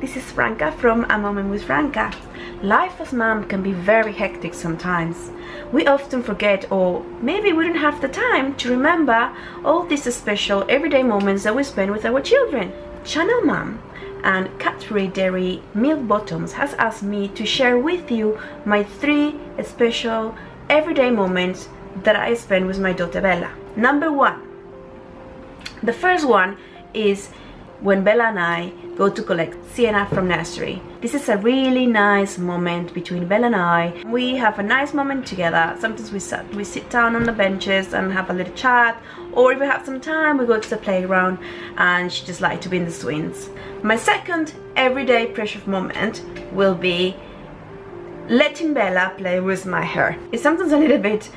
this is Franca from A Moment with Franca. Life as mom can be very hectic sometimes. We often forget, or maybe we don't have the time to remember, all these special everyday moments that we spend with our children. Channel Mom and Cadbury Dairy Milk Buttons has asked me to share with you my 3 special everyday moments that I spend with my daughter Bella. Number 1. The first one is when Bella and I go to collect Sienna from nursery. This is a really nice moment between Bella and I. We have a nice moment together. Sometimes we sit down on the benches and have a little chat, or if we have some time we go to the playground, and she just likes to be in the swings. My second everyday precious moment will be letting Bella play with my hair. It's sometimes a little bit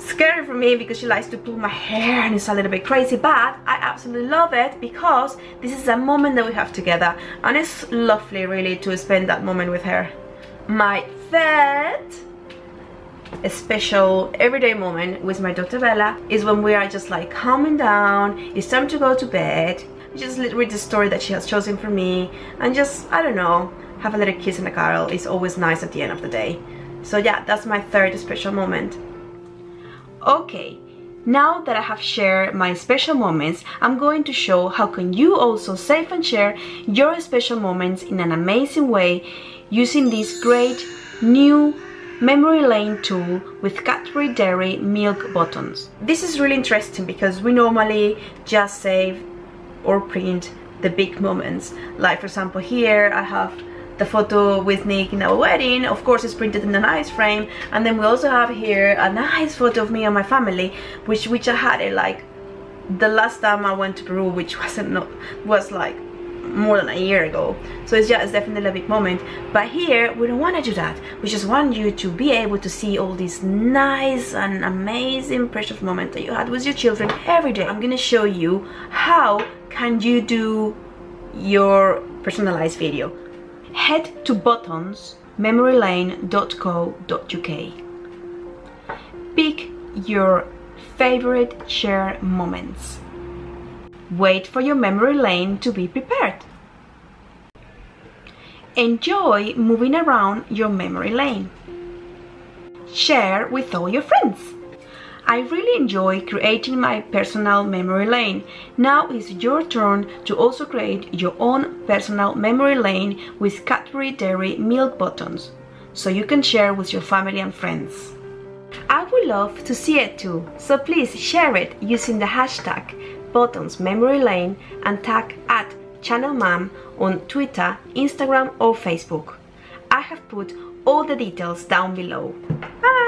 scary for me because she likes to pull my hair and it's a little bit crazy, but I absolutely love it because this is a moment that we have together, and it's lovely really to spend that moment with her. My third special everyday moment with my daughter Bella is when we are just like calming down, it's time to go to bed, just read the story that she has chosen for me, and just, I don't know, have a little kiss and a cuddle. It's always nice at the end of the day. So yeah, that's my third special moment. Okay, now that I have shared my special moments, I'm going to show how can you also save and share your special moments in an amazing way using this great new Memory Lane tool with Cadbury Dairy Milk Buttons. This is really interesting because we normally just save or print the big moments. Like for example here I have the photo with Nick in our wedding, of course it's printed in a nice frame, and then we also have here a nice photo of me and my family, which I had it like the last time I went to Peru, which was like more than a year ago. So it's definitely a big moment, but here we don't want to do that. We just want you to be able to see all these nice and amazing precious moments that you had with your children every day. I'm gonna show you how can you do your personalized video. Head to buttonsmemorylane.co.uk. Pick your favorite share moments. Wait for your memory lane to be prepared. Enjoy moving around your memory lane. Share with all your friends. I really enjoy creating my personal memory lane. Now it's your turn to also create your own personal memory lane with Cadbury Dairy Milk Buttons, so you can share with your family and friends. I would love to see it too, so please share it using the hashtag buttonsmemorylane and tag at Channel Mom on Twitter, Instagram or Facebook. I have put all the details down below. Bye!